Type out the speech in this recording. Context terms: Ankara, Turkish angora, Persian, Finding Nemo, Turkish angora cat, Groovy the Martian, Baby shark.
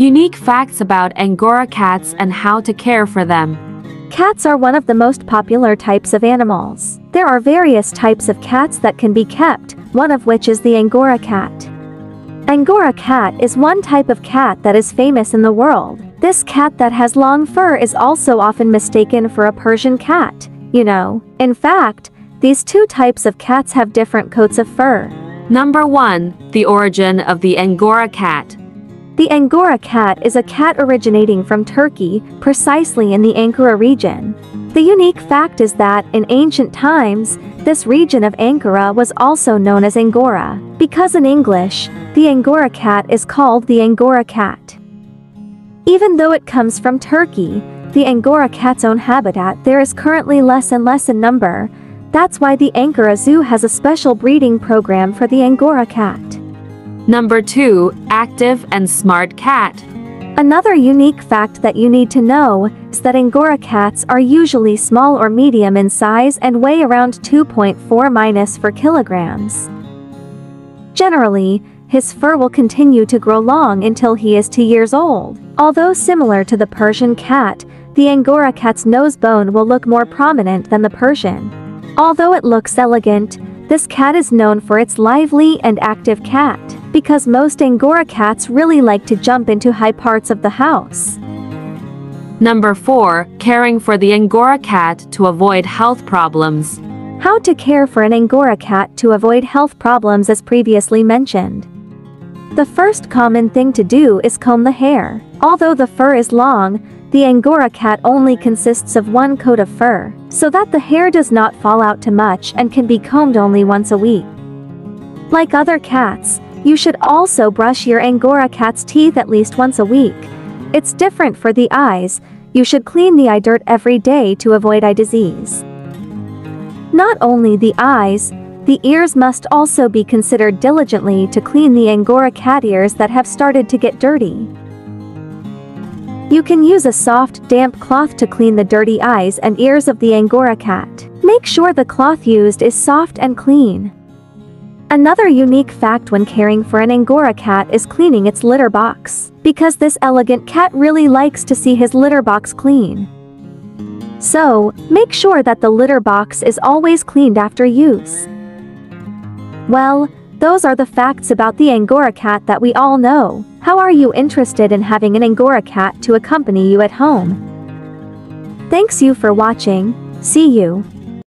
Unique facts about Angora cats and how to care for them. Cats are one of the most popular types of animals. There are various types of cats that can be kept, one of which is the Angora cat. Angora cat is one type of cat that is famous in the world. This cat that has long fur is also often mistaken for a Persian cat, you know. In fact, these two types of cats have different coats of fur. Number 1. The origin of the Angora cat. The Angora cat is a cat originating from Turkey, precisely in the Ankara region. The unique fact is that, in ancient times, this region of Ankara was also known as Angora, because in English, the Angora cat is called the Angora cat. Even though it comes from Turkey, the Angora cat's own habitat there is currently less and less in number. That's why the Ankara Zoo has a special breeding program for the Angora cat. Number 2. Active and smart cat. Another unique fact that you need to know is that Angora cats are usually small or medium in size and weigh around 2.4 kg. Generally, his fur will continue to grow long until he is 2 years old. Although similar to the Persian cat, the Angora cat's nose bone will look more prominent than the Persian. Although it looks elegant, this cat is known for its lively and active cat, because most Angora cats really like to jump into high parts of the house. Number 4. Caring for the Angora cat to avoid health problems. How to care for an Angora cat to avoid health problems as previously mentioned. The first common thing to do is comb the hair. Although the fur is long, the Angora cat only consists of one coat of fur, so that the hair does not fall out too much and can be combed only once a week. Like other cats, you should also brush your Angora cat's teeth at least once a week. It's different for the eyes. You should clean the eye dirt every day to avoid eye disease. Not only the eyes, the ears must also be considered diligently to clean the Angora cat ears that have started to get dirty. You can use a soft, damp cloth to clean the dirty eyes and ears of the Angora cat. Make sure the cloth used is soft and clean. Another unique fact when caring for an Angora cat is cleaning its litter box, because this elegant cat really likes to see his litter box clean. So, make sure that the litter box is always cleaned after use. Well, those are the facts about the Angora cat that we all know. How are you interested in having an Angora cat to accompany you at home? Thanks you for watching. See you.